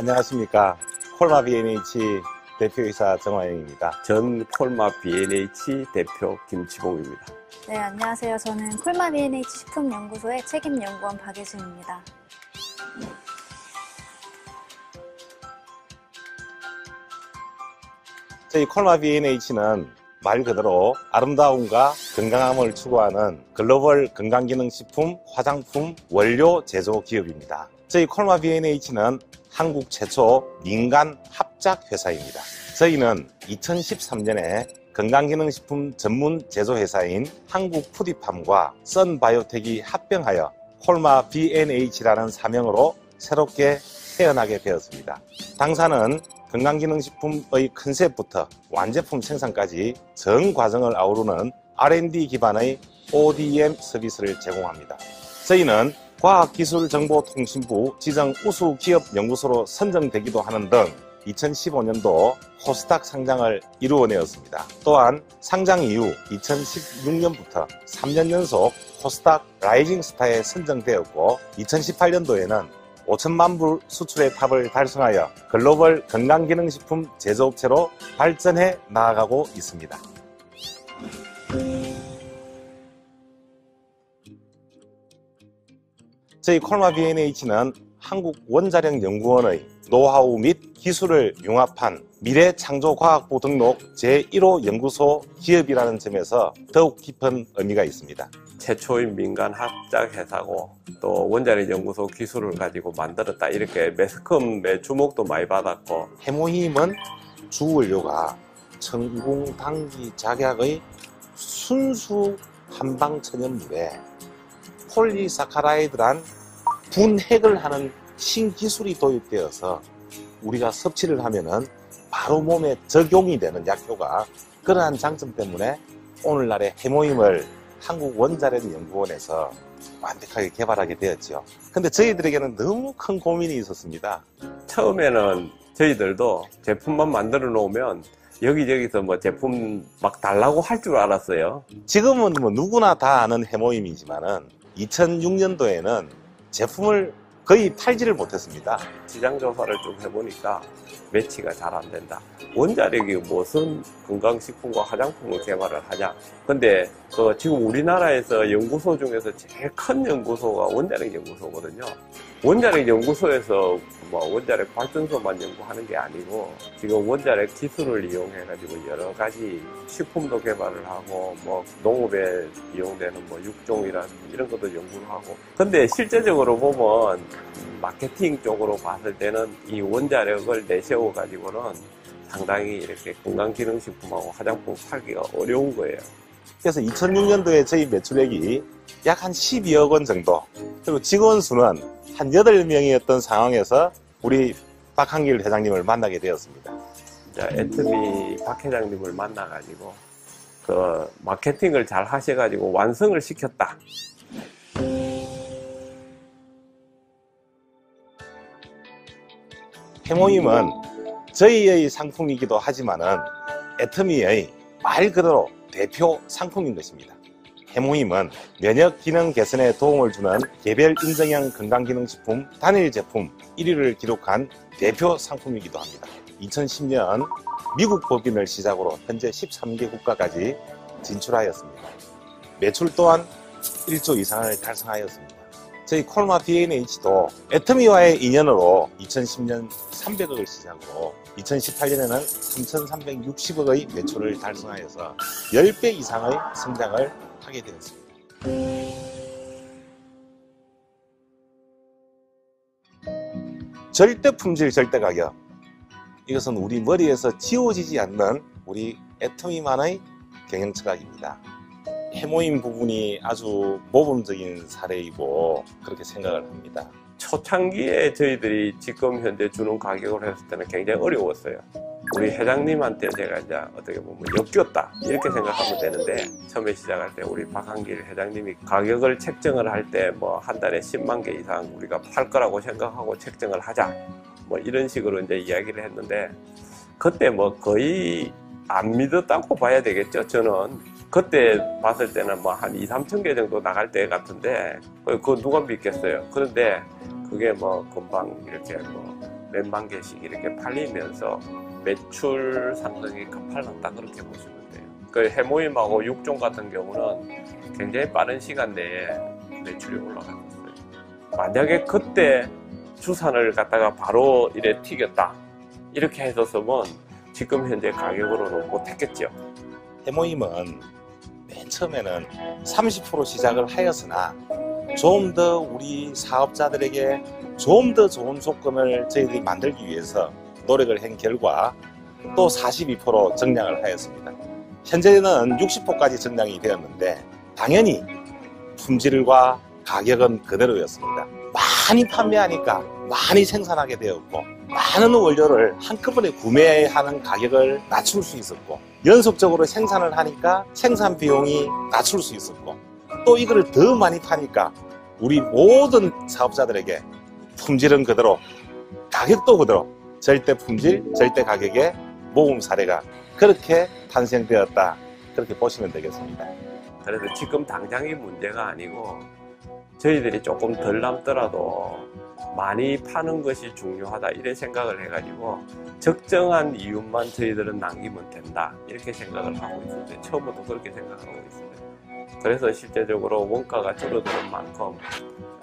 안녕하십니까. 콜마비엔에이치 대표이사 정화영입니다. 전 콜마비엔에이치 대표 김치봉입니다. 네, 안녕하세요. 저는 콜마비엔에이치 식품연구소의 책임연구원 박예순입니다. 저희 콜마비엔에이치는 말 그대로 아름다움과 건강함을 추구하는 글로벌 건강기능식품, 화장품, 원료 제조 기업입니다. 저희 콜마비엔에이치는 한국 최초 민간 합작 회사입니다. 저희는 2013년에 건강기능식품 전문 제조회사인 한국푸디팜과 선바이오텍이 합병하여 콜마비엔에이치라는 사명으로 새롭게 태어나게 되었습니다. 당사는 건강기능식품의 컨셉부터 완제품 생산까지 전 과정을 아우르는 R&D 기반의 ODM 서비스를 제공합니다. 저희는 과학기술정보통신부 지정 우수기업연구소로 선정되기도 하는 등 2015년도 코스닥 상장을 이루어내었습니다. 또한 상장 이후 2016년부터 3년 연속 코스닥 라이징스타에 선정되었고 2018년도에는 5,000만 불 수출의 탑을 달성하여 글로벌 건강기능식품 제조업체로 발전해 나아가고 있습니다. 저희 콜마비엔에이치는 한국원자력연구원의 노하우 및 기술을 융합한 미래창조과학부 등록 제1호 연구소 기업이라는 점에서 더욱 깊은 의미가 있습니다. 최초인 민간 합작 회사고 또 원자력 연구소 기술을 가지고 만들었다, 이렇게 매스컴의 주목도 많이 받았고, 해모임은 주원료가 천공당기 작약의 순수 한방천연물에 폴리사카라이드란 분해를 하는 신기술이 도입되어서 우리가 섭취를 하면은 바로 몸에 적용이 되는 약효가, 그러한 장점 때문에 오늘날의 해모임을 한국원자력연구원에서 완벽하게 개발하게 되었죠. 근데 저희들에게는 너무 큰 고민이 있었습니다. 처음에는 저희들도 제품만 만들어 놓으면 여기저기서 뭐 제품 막 달라고 할 줄 알았어요. 지금은 뭐 누구나 다 아는 해모임이지만은 2006년도에는 제품을 거의 팔지를 못했습니다. 시장조사를 좀 해보니까 매치가 잘 안 된다. 원자력이 무슨 건강식품과 화장품을 개발을 하냐. 근데 지금 우리나라에서 연구소 중에서 제일 큰 연구소가 원자력 연구소거든요. 원자력 연구소에서 뭐 원자력 발전소만 연구하는 게 아니고 지금 원자력 기술을 이용해가지고 여러 가지 식품도 개발을 하고 뭐 농업에 이용되는 뭐 육종이란 이런 것도 연구를 하고. 근데 실제적으로 보면 마케팅 쪽으로 봤을 때는 이 원자력을 내세워 가지고는 상당히 이렇게 건강기능식품하고 화장품 팔기가 어려운 거예요. 그래서 2006년도에 저희 매출액이 약 한 12억 원 정도, 그리고 직원 수는 한 8명이었던 상황에서 우리 박한길 회장님을 만나게 되었습니다. 애터미 박 회장님을 만나가지고 그 마케팅을 잘 하셔가지고 완성을 시켰다. 해모임은 저희의 상품이기도 하지만은 애터미의 말 그대로 대표 상품인 것입니다. 해모임은 면역기능 개선에 도움을 주는 개별 인증형 건강기능식품 단일 제품 1위를 기록한 대표 상품이기도 합니다. 2010년 미국 법인을 시작으로 현재 13개 국가까지 진출하였습니다. 매출 또한 1조 이상을 달성하였습니다. 저희 콜마비엔에이치도 애터미와의 인연으로 2010년 300억을 시작으로 2018년에는 3,360억의 매출을 달성하여서 10배 이상의 성장을 하게 되었습니다. 절대 품질, 절대 가격. 이것은 우리 머리에서 지워지지 않는 우리 애터미만의 경영 철학입니다. 해모임 부분이 아주 모범적인 사례이고 그렇게 생각을 합니다. 초창기에 저희들이 지금 현재 주는 가격을 했을 때는 굉장히 어려웠어요. 우리 회장님한테 제가 이제 어떻게 보면 역겹다, 이렇게 생각하면 되는데, 처음에 시작할 때 우리 박한길 회장님이 가격을 책정을 할 때 뭐 한 달에 10만 개 이상 우리가 팔 거라고 생각하고 책정을 하자, 뭐 이런 식으로 이제 이야기를 했는데, 그때 뭐 거의 안 믿었다고 봐야 되겠죠. 저는 그때 봤을 때는 뭐 한 2-3천 개 정도 나갈 때 같은데 그거 누가 믿겠어요. 그런데 그게 뭐 금방 이렇게 뭐 몇만 개씩 이렇게 팔리면서 매출 상승이 가팔랐다 그렇게 보시면 돼요. 그 해모임하고 육종 같은 경우는 굉장히 빠른 시간 내에 매출이 올라갔었어요. 만약에 그때 주산을 갖다가 바로 이래 튀겼다 이렇게 해줬으면 지금 현재 가격으로는 못했겠죠. 해모임은 맨 처음에는 30% 시작을 하였으나 좀 더 우리 사업자들에게 좀 더 좋은 조건을 저희들이 만들기 위해서 노력을 한 결과 또 42% 증량을 하였습니다. 현재는 60%까지 증량이 되었는데 당연히 품질과 가격은 그대로였습니다. 많이 판매하니까 많이 생산하게 되었고 많은 원료를 한꺼번에 구매하는 가격을 낮출 수 있었고 연속적으로 생산을 하니까 생산 비용이 낮출 수 있었고 또 이거를 더 많이 파니까 우리 모든 사업자들에게 품질은 그대로 가격도 그대로 절대 품질 절대 가격의 모범 사례가 그렇게 탄생되었다 그렇게 보시면 되겠습니다. 그래서 지금 당장의 문제가 아니고 저희들이 조금 덜 남더라도 많이 파는 것이 중요하다 이런 생각을 해가지고 적정한 이윤만 저희들은 남기면 된다 이렇게 생각을 하고 있는데 처음부터 그렇게 생각하고 있습니다. 그래서 실제적으로 원가가 줄어드는 만큼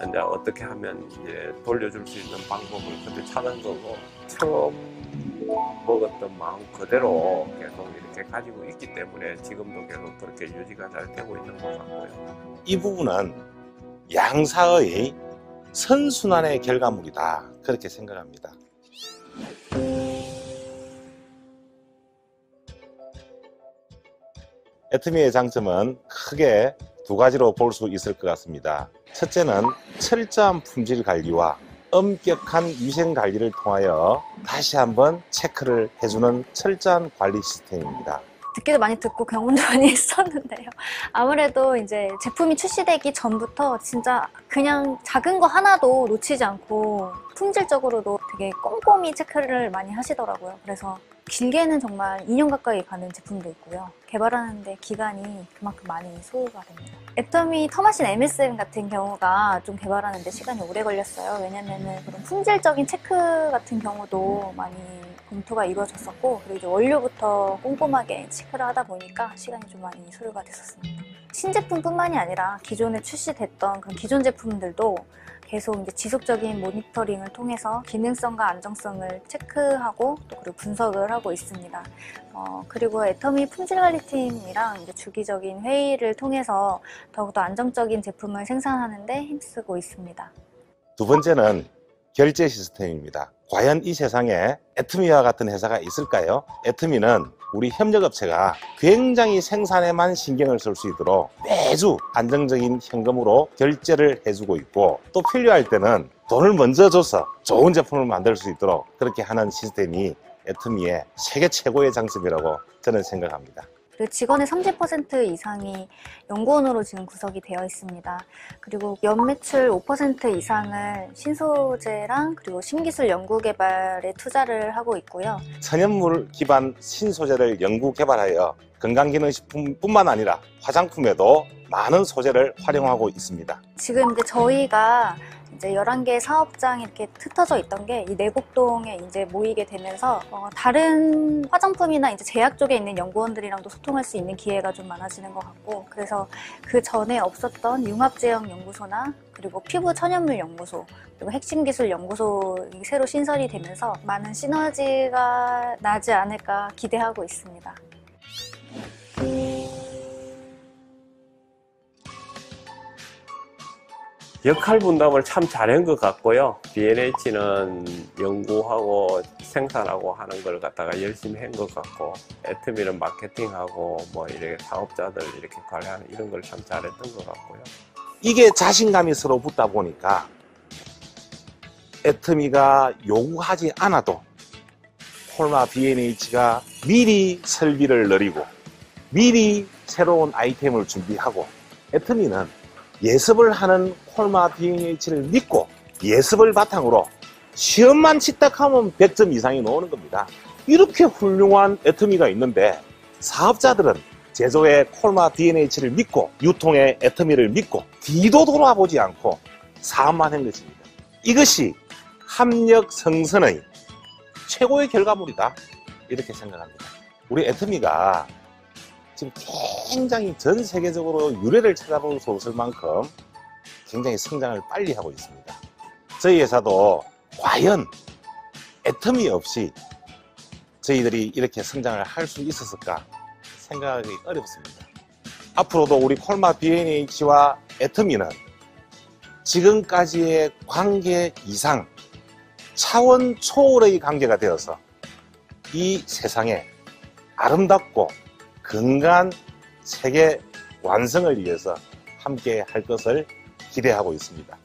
이제 어떻게 하면 이제 돌려줄 수 있는 방법을 그때 찾은 거고 처음 먹었던 마음 그대로 계속 이렇게 가지고 있기 때문에 지금도 계속 그렇게 유지가 잘 되고 있는 것 같고요. 이 부분은 양사의 선순환의 결과물이다 그렇게 생각합니다. 애터미의 장점은 크게 두 가지로 볼 수 있을 것 같습니다. 첫째는 철저한 품질 관리와 엄격한 위생 관리를 통하여 다시 한번 체크를 해주는 철저한 관리 시스템입니다. 듣기도 많이 듣고 경험도 많이 했었는데요. 아무래도 이제 제품이 출시되기 전부터 진짜 그냥 작은 거 하나도 놓치지 않고 품질적으로도 되게 꼼꼼히 체크를 많이 하시더라고요. 그래서 길게는 정말 2년 가까이 가는 제품도 있고요. 개발하는데 기간이 그만큼 많이 소요가 됩니다. 애터미 터마신 MSM 같은 경우가 좀 개발하는데 시간이 오래 걸렸어요. 왜냐면은 그런 품질적인 체크 같은 경우도 많이 검토가 이루어졌었고 그리고 이제 원료부터 꼼꼼하게 체크를 하다 보니까 시간이 좀 많이 소요가 됐었습니다. 신제품뿐만이 아니라 기존에 출시됐던 그런 기존 제품들도 계속 이제 지속적인 모니터링을 통해서 기능성과 안정성을 체크하고 또 그리고 분석을 하고 있습니다. 그리고 애터미 품질관리팀이랑 이제 주기적인 회의를 통해서 더욱더 안정적인 제품을 생산하는데 힘쓰고 있습니다. 두 번째는 결제 시스템입니다. 과연 이 세상에 애터미와 같은 회사가 있을까요? 애터미는 우리 협력업체가 굉장히 생산에만 신경을 쓸 수 있도록 매주 안정적인 현금으로 결제를 해주고 있고 또 필요할 때는 돈을 먼저 줘서 좋은 제품을 만들 수 있도록 그렇게 하는 시스템이 애터미의 세계 최고의 장점이라고 저는 생각합니다. 그리고 직원의 30% 이상이 연구원으로 지금 구성이 되어 있습니다. 그리고 연매출 5% 이상을 신소재랑 그리고 신기술 연구개발에 투자를 하고 있고요. 천연물 기반 신소재를 연구개발하여 건강기능식품뿐만 아니라 화장품에도 많은 소재를 활용하고 있습니다. 지금 이제 저희가 이제 11개 사업장이 이렇게 흩어져 있던 게 이 내곡동에 이제 모이게 되면서 다른 화장품이나 이제 제약 쪽에 있는 연구원들이랑도 소통할 수 있는 기회가 좀 많아지는 것 같고 그래서 그 전에 없었던 융합제형연구소나 그리고 피부 천연물 연구소 그리고 핵심기술 연구소 새로 신설이 되면서 많은 시너지가 나지 않을까 기대하고 있습니다. 역할 분담을 참 잘한 것 같고요. BNH는 연구하고 생산하고 하는 걸 갖다가 열심히 한 것 같고 애터미는 마케팅하고 뭐 이렇게 사업자들 이렇게 관리하는 이런 걸 참 잘했던 것 같고요. 이게 자신감이 서로 붙다 보니까 애터미가 요구하지 않아도 콜마비엔에이치가 미리 설비를 늘리고 미리 새로운 아이템을 준비하고 애터미는 예습을 하는 콜마비엔에이치를 믿고 예습을 바탕으로 시험만 치딱하면 100점 이상이 나오는 겁니다. 이렇게 훌륭한 애터미가 있는데 사업자들은 제조의 콜마비엔에이치를 믿고 유통의 애터미를 믿고 뒤도 돌아보지 않고 사업만 한 것입니다. 이것이 합력 성선의 최고의 결과물이다, 이렇게 생각합니다. 우리 애터미가 지금 굉장히 전 세계적으로 유례를 찾아볼 수 없을 만큼 굉장히 성장을 빨리 하고 있습니다. 저희 회사도 과연 애터미 없이 저희들이 이렇게 성장을 할 수 있었을까 생각하기 어렵습니다. 앞으로도 우리 콜마비엔에이치와 애터미는 지금까지의 관계 이상 차원 초월의 관계가 되어서 이 세상에 아름답고 건강한 세계 완성을 위해서 함께 할 것을 기대하고 있습니다.